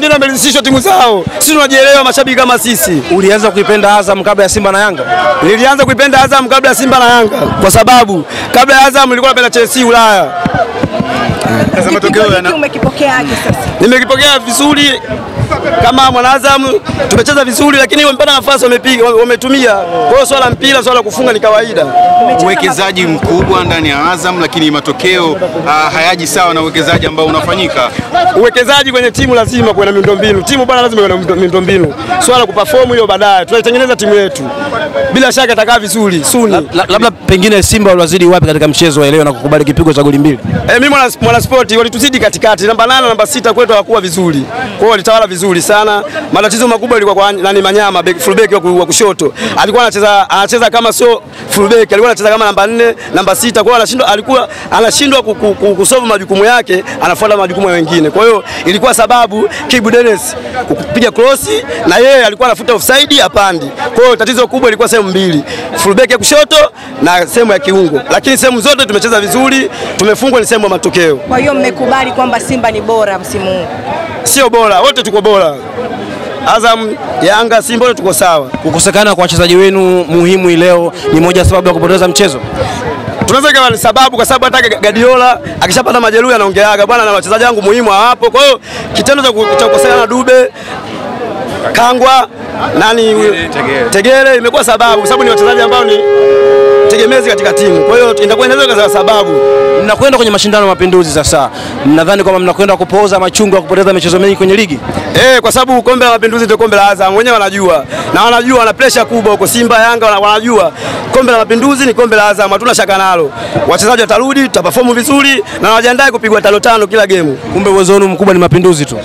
ndio wameanzisha timu zao. Sisi tunajielewa mashabiki kama sisi. Ulianza kuipenda Azam kabla ya Simba na Yanga? Nilianza kuipenda Azam kabla ya Simba na Yanga kwa sababu kabla ya Azam nilikuwa napenda Chelsea Ulaya. Sasa matokeo yana umekipokeaje sasa? Nimekipokea vizuri. Kama Mwanazamu tumecheza vizuri, lakini wamepata nafasi wamepiga wametumia. Kwa hiyo swala mpira, swala kufunga ni kawaida. Uwekezaji mkubwa ndani ya Azam, lakini matokeo hayaji sawa na uwekezaji ambao unafanyika. Uwekezaji kwenye timu lazima kuwe na miundombinu. Timu bana lazima iwe na miundombinu. Swala kuperform hiyo baadaye. Tunaitengeneza timu yetu. Bila shaka itakaa vizuri soon. Labda pengine Simba walizidi wapi katika mchezo wa leo na kukubali kipigo cha goli 2? Mimi mwana sport walituzidi katikati. Namba 8 namba 6 kwetu hawakuwa vizuri. Kwa hiyo walitawala vizuri sana. Matatizo makubwa yalikuwa kwa nani Manyama, fullback wa kushoto. Alikuwa anacheza kama sio fullback, alikuwa anacheza kama namba 4, namba 6. Kwa hiyo alikuwa anashindwa kusolve majukumu yake, anafuata majukumu ya wengine. Kwa hiyo ilikuwa sababu Kibu Dennis kupiga cross na yeye alikuwa anafuta offside apandi. Kwa hiyo tatizo kubwa ilikuwa sehemu mbili, fullback ya kushoto na sehemu ya kiungo. Lakini sehemu zote tumecheza vizuri, tumefungwa ni sehemu ya matokeo. Kwa hiyo mmekubali kwamba Simba ni bora msimu huu? Sio bora, wote tuko bora. Azam, Yanga, Simba tuko sawa. Kukosekana kwa wachezaji wenu muhimu leo ni moja sababu ya kupoteza mchezo. Tunaweza kama ni sababu kwa sababu hata Guardiola akishapata majeruhi anaongeaga bwana na wachezaji wangu muhimu hapo. Kwa hiyo kitendo cha kukosekana na Dube, Kangwa, nani Tegere imekuwa sababu ni wachezaji ambao ni tegemezi katika timu. Kwa hiyo itakuwa inaweza kwa sababu mnakwenda kwenye mashindano ya Mapinduzi sasa. Mnadhani kama mnakwenda kupooza machungu ya kupoteza michezo mingi kwenye ligi? Kwa sababu kombe la Mapinduzi ndio kombe la Azam. Wenyewe wanajua. Na wanajua wana pressure kubwa huko Simba, Yanga wanajua. Kombe la Mapinduzi ni kombe la Azam. Hatuna shaka nalo. Wachezaji watarudi, tutaperform vizuri na wajiandae kupigwa 5-5 kila game. Kumbe uwezo wenu mkubwa ni Mapinduzi tu.